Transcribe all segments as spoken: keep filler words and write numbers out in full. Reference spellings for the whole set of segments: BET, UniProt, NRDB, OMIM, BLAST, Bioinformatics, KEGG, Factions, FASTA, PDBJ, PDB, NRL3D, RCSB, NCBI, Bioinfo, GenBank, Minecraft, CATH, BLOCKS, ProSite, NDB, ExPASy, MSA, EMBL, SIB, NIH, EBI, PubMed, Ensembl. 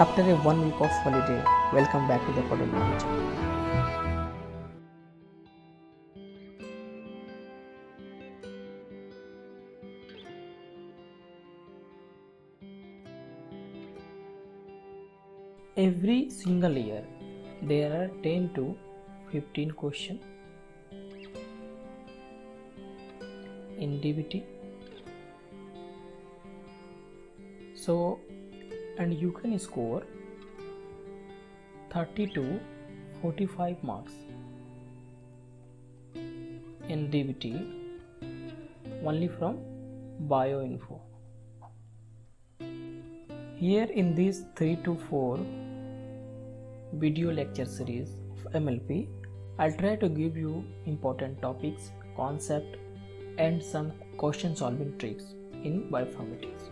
After a one week of holiday, welcome back to the Coding Knowledge. Every single year, there are ten to fifteen questions in D B T. So, and you can score thirty to forty-five marks in D B T only from bioinfo. Here in these three to four video lecture series of M L P, I'll try to give you important topics, concept and some question solving tricks in bioinformatics.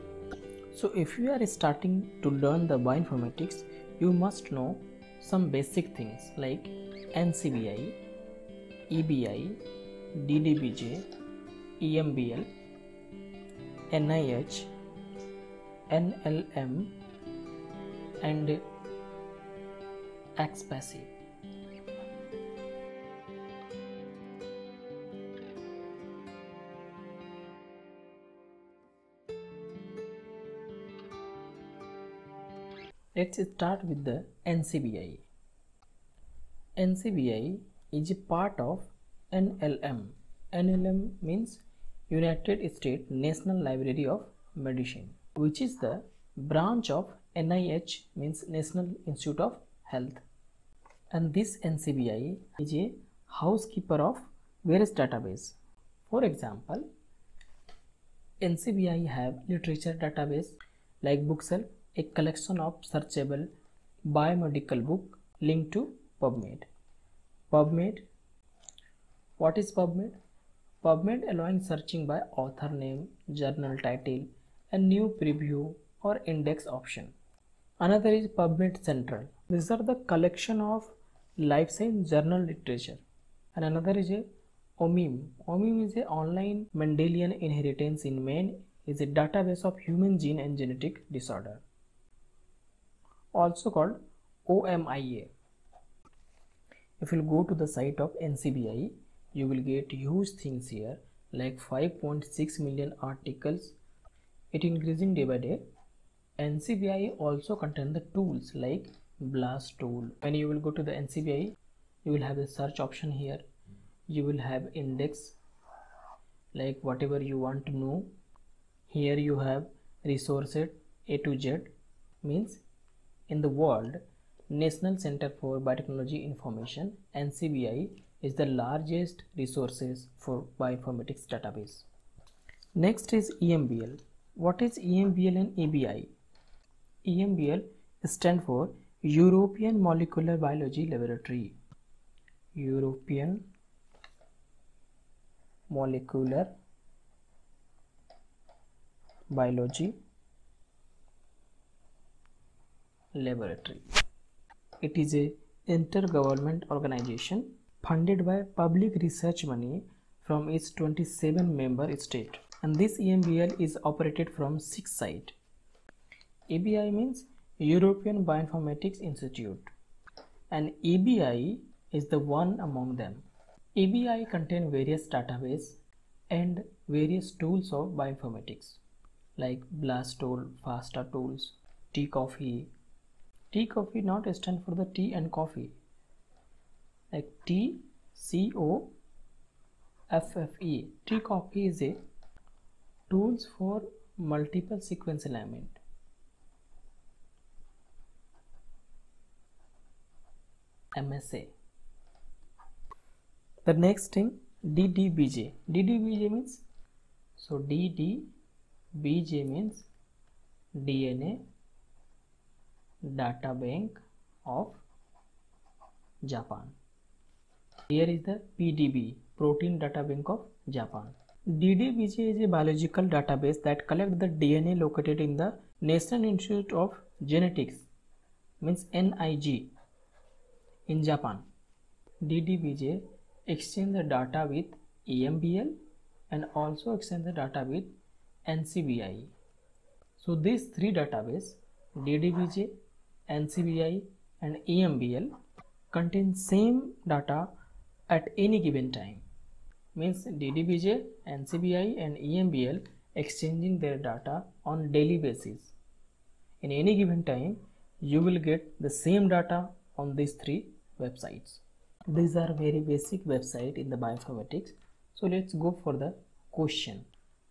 So if you are starting to learn the bioinformatics, you must know some basic things like N C B I, E B I, D D B J, E M B L, N I H, N L M and ExPASy. Let's start with the N C B I. N C B I is a part of N L M. N L M means United States National Library of Medicine, which is the branch of N I H means National Institute of Health. And this N C B I is a housekeeper of various databases. For example, N C B I have literature database like Bookshelf, a collection of searchable biomedical book linked to PubMed. PubMed. What is PubMed? PubMed allowing searching by author name, journal title, and new preview or index option. Another is PubMed Central. These are the collection of life science journal literature. And another is a O M I M. O M I M is an online Mendelian inheritance in man, is a database of human gene and genetic disorder, also called O M I A. If you go to the site of N C B I, you will get huge things here like five point six million articles. It increasing day by day. N C B I also contain the tools like BLAST tool. When you will go to the N C B I, you will have the search option here. You will have index like whatever you want to know. Here you have resources A to Z means in the world. National Center for Biotechnology Information, N C B I is the largest resources for bioinformatics database. Next is E M B L. What is E M B L and E B I? E M B L stands for European Molecular Biology Laboratory. European Molecular Biology Laboratory. It is a intergovernment organization funded by public research money from its twenty-seven member state, and this E M B L is operated from six sites. E B I means European Bioinformatics Institute, and E B I is the one among them. E B I contains various databases and various tools of bioinformatics like BLAST tool, FASTA tools, T-Coffee. T-Coffee not stand for the tea and coffee, like T C O F F E. T-Coffee is a tools for multiple sequence alignment. M S A. The next thing D D B J. D D B J means so D D. B J means D N A Data Bank of Japan. Here is the P D B, Protein Data Bank of Japan. D D B J is a biological database that collects the D N A located in the National Institute of Genetics, means N I G, in Japan. D D B J exchanges the data with E M B L and also exchanges the data with N C B I. So these three databases, D D B J, N C B I and E M B L contain same data at any given time. Means D D B J, N C B I and E M B L exchanging their data on daily basis. In any given time, you will get the same data on these three websites. These are very basic website in the bioinformatics. So let's go for the question.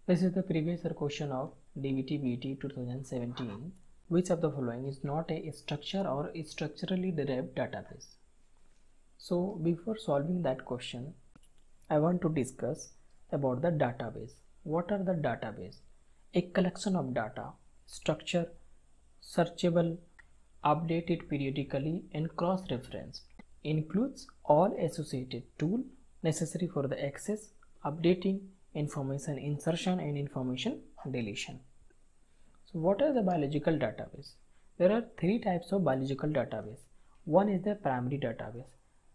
This is the previous question of D B T B E T twenty seventeen. Which of the following is not a structure or a structurally derived database? So before solving that question, I want to discuss about the database. What are the database? A collection of data, structure, searchable, updated periodically and cross-referenced. Includes all associated tools necessary for the access, updating, information insertion and information deletion. So what are the biological database? There are three types of biological database. One is the primary database.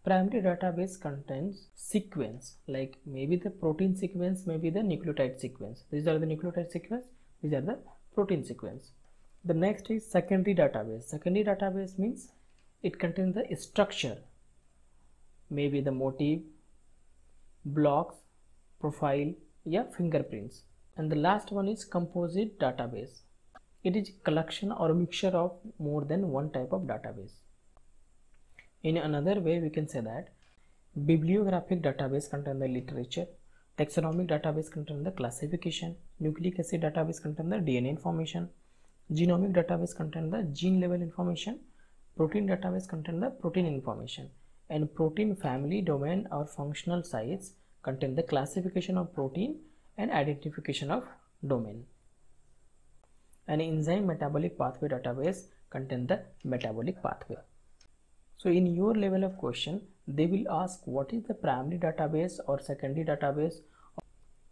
Primary database contains sequence, like maybe the protein sequence, maybe the nucleotide sequence. These are the nucleotide sequence, these are the protein sequence. The next is secondary database. Secondary database means it contains the structure, maybe the motif, blocks, profile, yeah, fingerprints. And the last one is composite database. It is collection or mixture of more than one type of database. In another way, we can say that bibliographic database contains the literature, taxonomic database contains the classification, nucleic acid database contains the D N A information, genomic database contains the gene level information, protein database contains the protein information, and protein family, domain or functional sites contain the classification of protein and identification of domain. An enzyme metabolic pathway database contains the metabolic pathway. So in your level of question, they will ask what is the primary database or secondary database,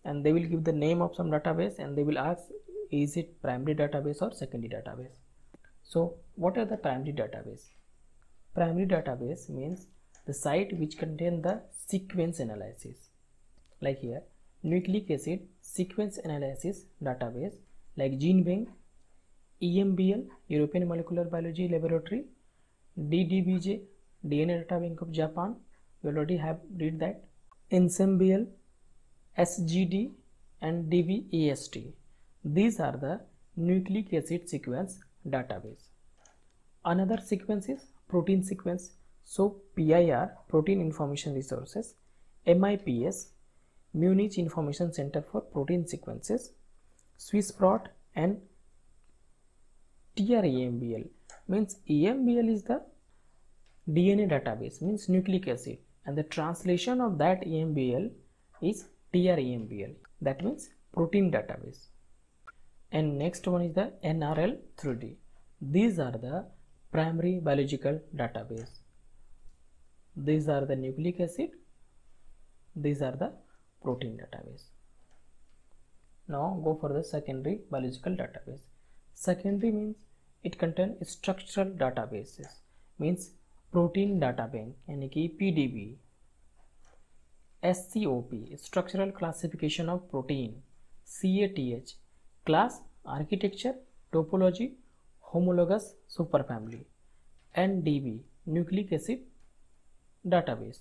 and they will give the name of some database and they will ask is it primary database or secondary database. So what are the primary database? Primary database means the site which contain the sequence analysis, like here nucleic acid sequence analysis database, like GenBank, E M B L, European Molecular Biology Laboratory, D D B J, D N A Data Bank of Japan, we already have read that, Ensembl, S G D and D B E S T. These are the nucleic acid sequence database. Another sequence is protein sequence, so P I R, Protein Information Resources, M I P S, Munich Information Center for Protein Sequences, SwissProt and T R E M B L. Means E M B L is the D N A database, means nucleic acid, and the translation of that E M B L is T R E M B L, that means protein database. And next one is the N R L three D. These are the primary biological database. These are the nucleic acid, these are the protein database. Now go for the secondary biological database. Secondary means it contains structural databases, means protein data bank, यानी कि P D B, S C O P, structural classification of protein, C A T H, class, architecture, topology, homologous superfamily, N D B, nucleic acid database.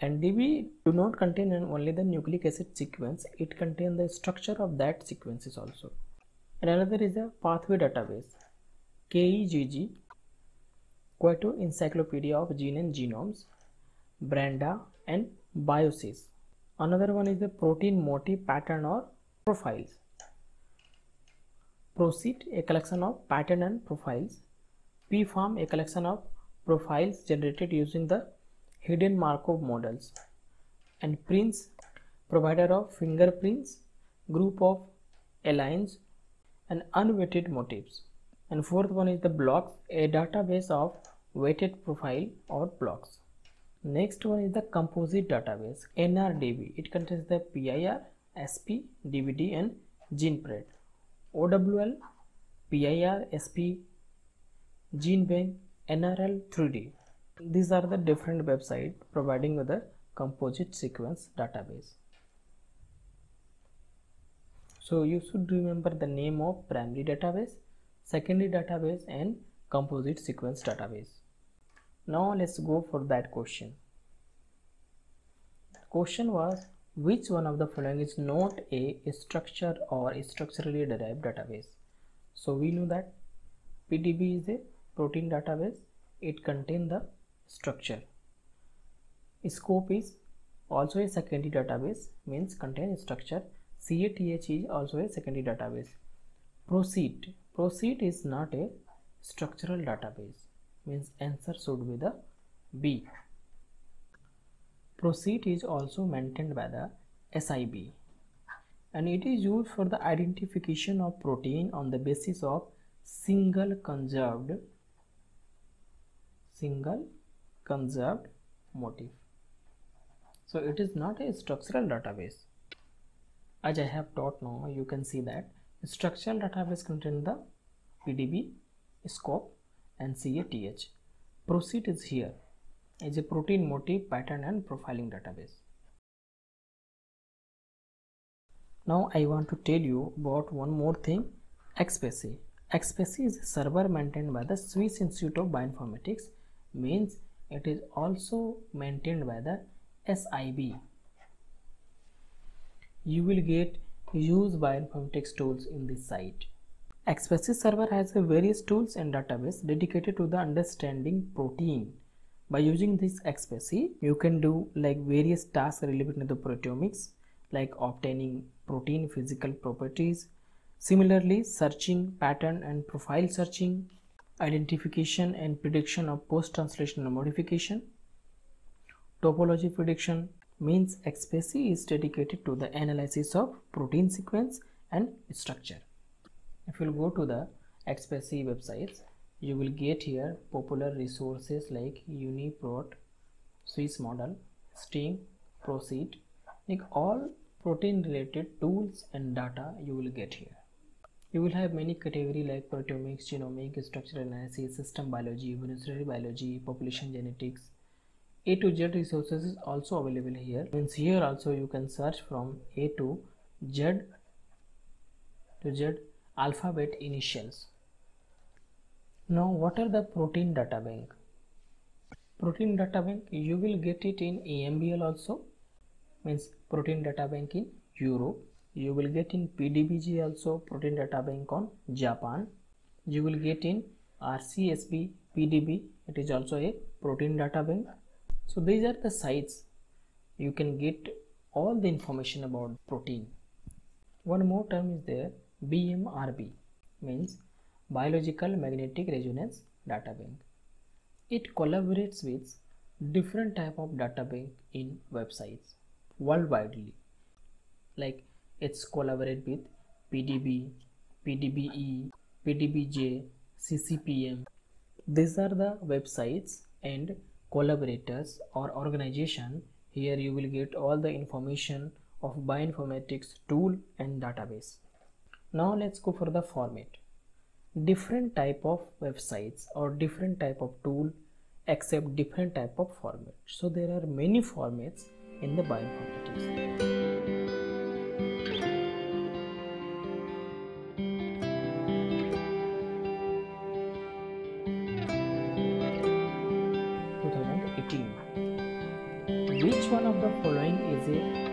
N D B do not contain only the nucleic acid sequence, it contains the structure of that sequences also. And another is a pathway database, K E G G, Kyoto Encyclopedia of Gene and Genomes, Branda and Biosys. Another one is the protein motif pattern or profiles. ProSite, a collection of pattern and profiles. PFarm, a collection of profiles generated using the hidden Markov models. And Prince, provider of fingerprints, group of aligns and unweighted motifs. And fourth one is the BLOCKS, a database of weighted profile or blocks. Next one is the composite database, N R D B. It contains the P I R, S P, D B T and GenePrep. O W L, P I R, S P, GenBank, N R L three D. These are the different websites providing with the composite sequence database. So you should remember the name of primary database, secondary database and composite sequence database. Now let's go for that question. The question was, which one of the following is not a structure or structurally derived database? So we know that P D B is a protein database. It contains the structure. SCOP is also a secondary database, means contains structure. CATH is also a secondary database. ProSite. ProSite is not a structural database, means answer should be the B. ProSite is also maintained by the S I B, and it is used for the identification of protein on the basis of single conserved single conserved motif. So it is not a structural database. As I have taught now, you can see that structural database contains the P D B, SCOP and CATH. ProSite is here as a protein motif pattern and profiling database. Now I want to tell you about one more thing, ExPASy. ExPASy is a server maintained by the Swiss Institute of Bioinformatics, means it is also maintained by the S I B. You will get use bioinformatics tools in this site. ExPASy server has various tools and database dedicated to the understanding protein. By using this ExPASy, you can do like various tasks related to the proteomics, like obtaining protein physical properties, similarly searching pattern and profile searching, identification and prediction of post-translational modification, topology prediction. Means ExPASy is dedicated to the analysis of protein sequence and structure. If you go to the ExPASy websites, you will get here popular resources like UniProt, Swiss Model, Sting, ProSite, like all protein related tools and data you will get here. You will have many category like proteomics, genomics, structural analysis, system biology, evolutionary biology, population genetics. A to Z resources is also available here. Means here also you can search from A to Z to Z alphabet initials. Now what are the protein data bank? Protein data bank you will get it in E M B L also, means protein data bank in Europe. You will get in P D B J also, protein data bank on Japan. You will get in R C S B, P D B, it is also a protein data bank. So these are the sites you can get all the information about protein. One more term is there, B M R B, means Biological Magnetic Resonance Data Bank. It collaborates with different type of data bank in websites worldwidely. Like it's collaborate with P D B, P D B E, P D B J, C C P M. These are the websites and collaborators or organization. Here you will get all the information of bioinformatics tool and database. Now let's go for the format. Different type of websites or different type of tool accept different type of format. So there are many formats in the bioinformatics. Which one of the following is a